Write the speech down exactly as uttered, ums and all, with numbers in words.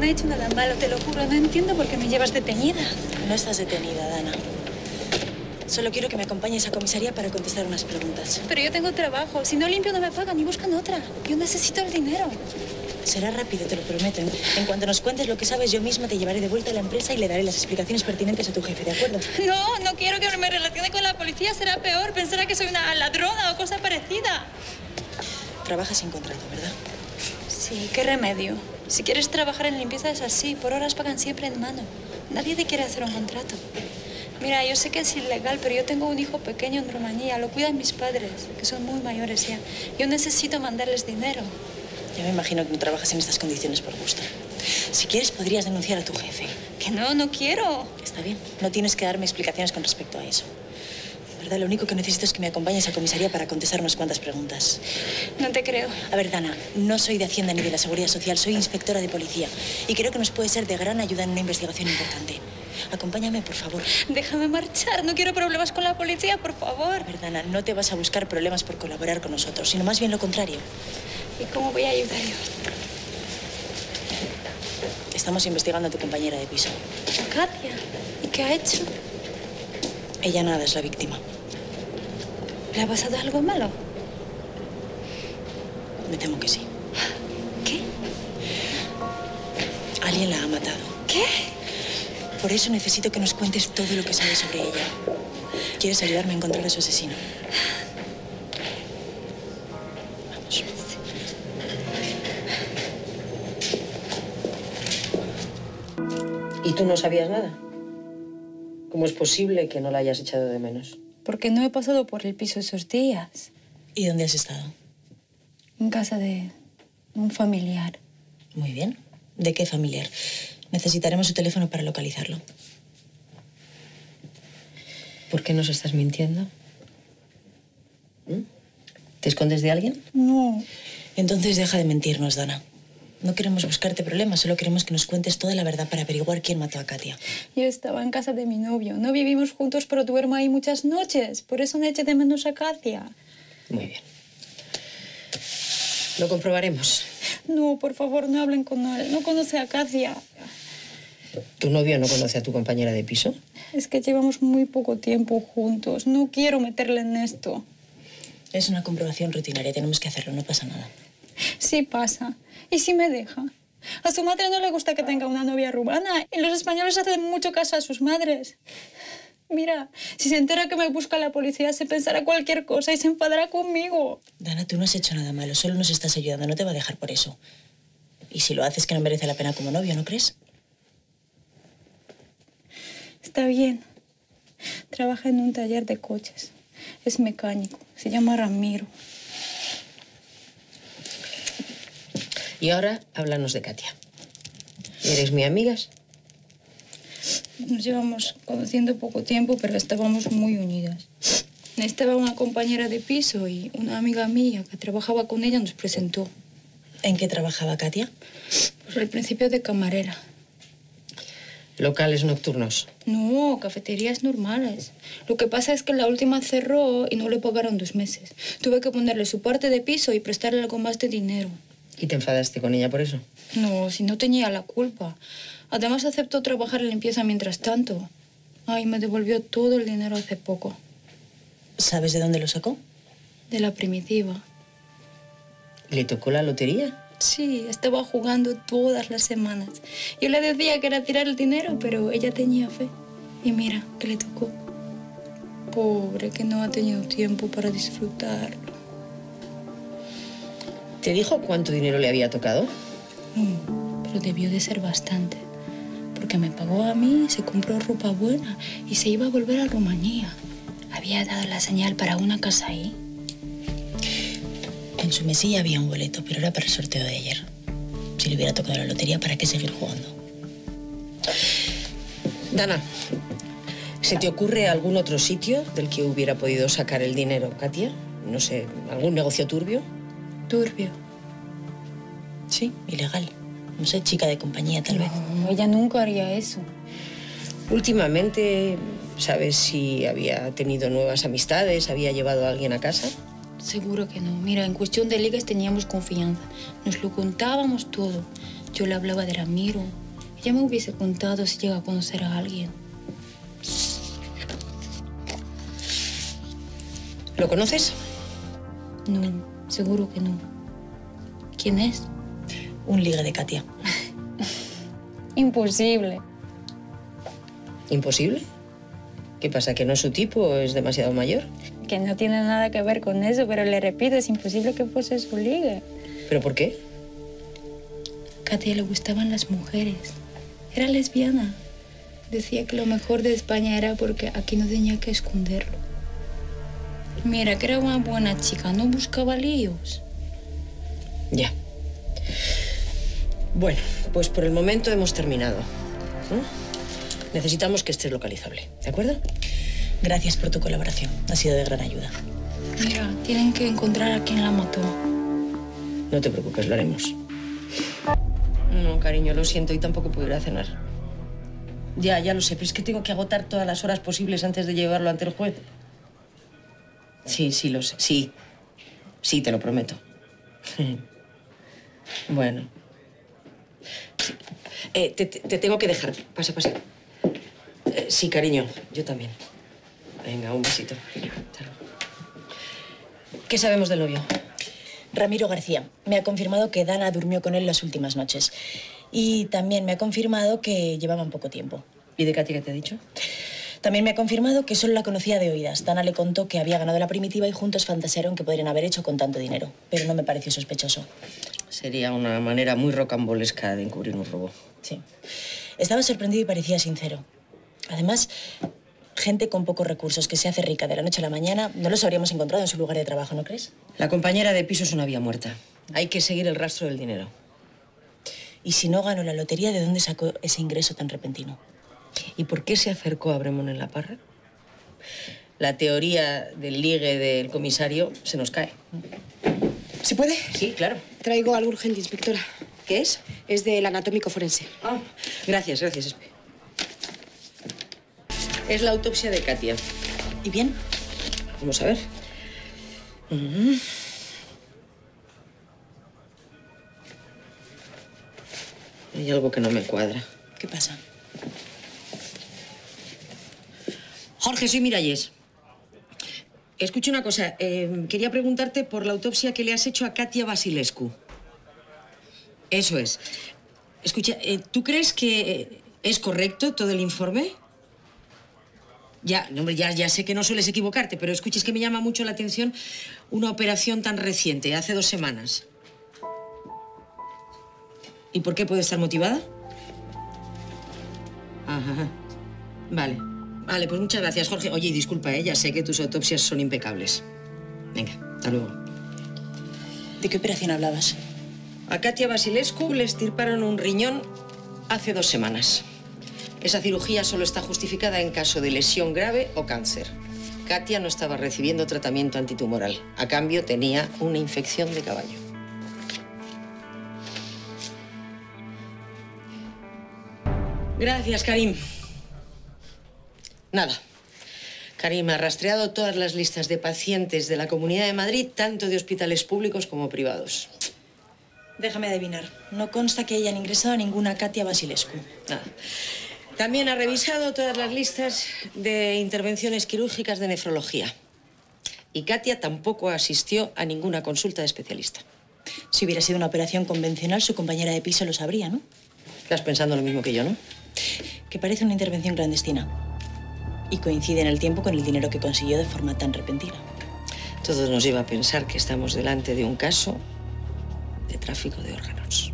No he hecho nada malo, te lo juro. No entiendo por qué me llevas detenida. No estás detenida, Dana. Solo quiero que me acompañes a comisaría para contestar unas preguntas. Pero yo tengo trabajo. Si no limpio, no me pagan y buscan otra. Yo necesito el dinero. Será rápido, te lo prometo. En cuanto nos cuentes lo que sabes, yo misma te llevaré de vuelta a la empresa y le daré las explicaciones pertinentes a tu jefe, ¿de acuerdo? No, no quiero que me relacione con la policía. Será peor. Pensará que soy una ladrona o cosa parecida. Trabajas sin contrato, ¿verdad? Sí, qué remedio. Si quieres trabajar en limpieza es así. Por horas pagan siempre en mano. Nadie te quiere hacer un contrato. Mira, yo sé que es ilegal, pero yo tengo un hijo pequeño en Rumanía. Lo cuidan mis padres, que son muy mayores ya. Yo necesito mandarles dinero. Ya me imagino que no trabajas en estas condiciones por gusto. Si quieres, podrías denunciar a tu jefe. Que no, no quiero. Está bien. No tienes que darme explicaciones con respecto a eso. La verdad, lo único que necesito es que me acompañes a comisaría para contestar unas cuantas preguntas. No te creo. A ver, Dana, no soy de Hacienda ni de la Seguridad Social. Soy inspectora de policía. Y creo que nos puede ser de gran ayuda en una investigación importante. Acompáñame, por favor. Déjame marchar. No quiero problemas con la policía, por favor. Verdana, no te vas a buscar problemas por colaborar con nosotros, sino más bien lo contrario. ¿Y cómo voy a ayudar yo? Estamos investigando a tu compañera de piso. Katia. ¿Y qué ha hecho? Ella nada, es la víctima. ¿Le ha pasado algo malo? Me temo que sí. ¿Qué? Alguien la ha matado. ¿Qué? Por eso necesito que nos cuentes todo lo que sabes sobre ella. ¿Quieres ayudarme a encontrar a su asesino? Vamos. ¿Y tú no sabías nada? ¿Cómo es posible que no la hayas echado de menos? Porque no he pasado por el piso esos días. ¿Y dónde has estado? En casa de un familiar. Muy bien. ¿De qué familiar? Necesitaremos su teléfono para localizarlo. ¿Por qué nos estás mintiendo? ¿Te escondes de alguien? No. Entonces deja de mentirnos, Dana. No queremos buscarte problemas, solo queremos que nos cuentes toda la verdad para averiguar quién mató a Katia. Yo estaba en casa de mi novio. No vivimos juntos, pero duermo ahí muchas noches. Por eso me eché de menos a Katia. Muy bien. Lo comprobaremos. No, por favor, no hablen con él. No conoce a Katia. ¿Tu novio no conoce a tu compañera de piso? Es que llevamos muy poco tiempo juntos. No quiero meterle en esto. Es una comprobación rutinaria. Tenemos que hacerlo. No pasa nada. Sí pasa. ¿Y si me deja? A su madre no le gusta que tenga una novia rumana. Y los españoles hacen mucho caso a sus madres. Mira, si se entera que me busca la policía, se pensará cualquier cosa y se enfadará conmigo. Dana, tú no has hecho nada malo. Solo nos estás ayudando. No te va a dejar por eso. Y si lo haces, que no merece la pena como novio, ¿no crees? Está bien. Trabaja en un taller de coches. Es mecánico. Se llama Ramiro. Y ahora, háblanos de Katia. ¿Eres mi amigas? Nos llevamos conociendo poco tiempo, pero estábamos muy unidas. Estaba una compañera de piso y una amiga mía que trabajaba con ella nos presentó. ¿En qué trabajaba Katia? Pues al principio de camarera. ¿Locales nocturnos? No, cafeterías normales. Lo que pasa es que la última cerró y no le pagaron dos meses. Tuve que ponerle su parte de piso y prestarle algo más de dinero. ¿Y te enfadaste con ella por eso? No, si no tenía la culpa. Además, aceptó trabajar en limpieza mientras tanto. Ay, me devolvió todo el dinero hace poco. ¿Sabes de dónde lo sacó? De la primitiva. ¿Le tocó la lotería? Sí, estaba jugando todas las semanas. Yo le decía que era tirar el dinero, pero ella tenía fe. Y mira, que le tocó. Pobre, que no ha tenido tiempo para disfrutarlo. ¿Te dijo cuánto dinero le había tocado? No, pero debió de ser bastante. Porque me pagó a mí, se compró ropa buena y se iba a volver a Rumanía. Había dado la señal para una casa ahí. En su mesilla había un boleto, pero era para el sorteo de ayer. Si le hubiera tocado la lotería, ¿para qué seguir jugando? Dana, ¿se te ocurre algún otro sitio del que hubiera podido sacar el dinero, Katia? No sé, ¿algún negocio turbio? Turbio. Sí, ilegal. No sé, chica de compañía, tal no, vez. No, ella nunca haría eso. Últimamente, ¿sabes si había tenido nuevas amistades? ¿Había llevado a alguien a casa? Seguro que no. Mira, en cuestión de ligas teníamos confianza. Nos lo contábamos todo. yo le hablaba de Ramiro. Ella me hubiese contado si llega a conocer a alguien. ¿Lo conoces? No, seguro que no. ¿Quién es? Un ligue de Katia. Imposible. ¿Imposible? ¿Qué pasa, que no es su tipo, es demasiado mayor? Que no tiene nada que ver con eso, pero le repito, es imposible que fuese su ligue. ¿Pero por qué? A Katia le gustaban las mujeres. Era lesbiana. Decía que lo mejor de España era porque aquí no tenía que esconderlo. Mira, que era una buena chica, no buscaba líos. Ya. Bueno, pues por el momento hemos terminado. ¿Eh? Necesitamos que estés localizable, ¿de acuerdo? Gracias por tu colaboración. Ha sido de gran ayuda. Mira, tienen que encontrar a quien la mató. No te preocupes, lo haremos. No, cariño, lo siento. Hoy tampoco puedo ir a cenar. Ya, ya lo sé, pero es que tengo que agotar todas las horas posibles antes de llevarlo ante el juez. Sí, sí, lo sé. Sí. Sí, te lo prometo. Bueno. Sí. Eh, te, te tengo que dejar. Pasa, pasa. Sí, cariño, yo también. Venga, un besito. ¿Qué sabemos del novio? Ramiro García. Me ha confirmado que Dana durmió con él las últimas noches. Y también me ha confirmado que llevaban poco tiempo. ¿Y de Katia qué te ha dicho? También me ha confirmado que solo la conocía de oídas. Dana le contó que había ganado la primitiva y juntos fantasearon que podrían haber hecho con tanto dinero. Pero no me pareció sospechoso. Sería una manera muy rocambolesca de encubrir un robo. Sí. Estaba sorprendido y parecía sincero. Además, gente con pocos recursos que se hace rica de la noche a la mañana, no los habríamos encontrado en su lugar de trabajo, ¿no crees? La compañera de piso es una vía muerta. Hay que seguir el rastro del dinero. Y si no ganó la lotería, ¿de dónde sacó ese ingreso tan repentino? ¿Y por qué se acercó a Bremón en la Parra? La teoría del ligue del comisario se nos cae. ¿Se puede? Sí, claro. Traigo algo urgente, inspectora. ¿Qué es? Es del anatómico forense. Ah, gracias, gracias. Es la autopsia de Katia. ¿Y bien? Vamos a ver. Mm-hmm. Hay algo que no me cuadra. ¿Qué pasa? Jorge, soy Miralles. Escucha una cosa. Eh, quería preguntarte por la autopsia que le has hecho a Katia Basilescu. Eso es. Escucha, eh, ¿tú crees que es correcto todo el informe? Ya, hombre, ya, ya sé que no sueles equivocarte, pero escucha, es que me llama mucho la atención una operación tan reciente, hace dos semanas. ¿Y por qué puede estar motivada? Ajá, vale. Vale, pues muchas gracias, Jorge. Oye, y disculpa, ¿eh? Ya sé que tus autopsias son impecables. Venga, hasta luego. ¿De qué operación hablabas? A Katia Basilescu le extirparon un riñón hace dos semanas. Esa cirugía solo está justificada en caso de lesión grave o cáncer. Katia no estaba recibiendo tratamiento antitumoral. A cambio, tenía una infección de caballo. Gracias, Karim. Nada. Karim ha rastreado todas las listas de pacientes de la Comunidad de Madrid, tanto de hospitales públicos como privados. Déjame adivinar. No consta que hayan ingresado ninguna Katia Basilescu. Nada. También ha revisado todas las listas de intervenciones quirúrgicas de nefrología. Y Katia tampoco asistió a ninguna consulta de especialista. Si hubiera sido una operación convencional, su compañera de piso lo sabría, ¿no? Estás pensando lo mismo que yo, ¿no? Que parece una intervención clandestina. Y coincide en el tiempo con el dinero que consiguió de forma tan repentina. Todo nos lleva a pensar que estamos delante de un caso de tráfico de órganos.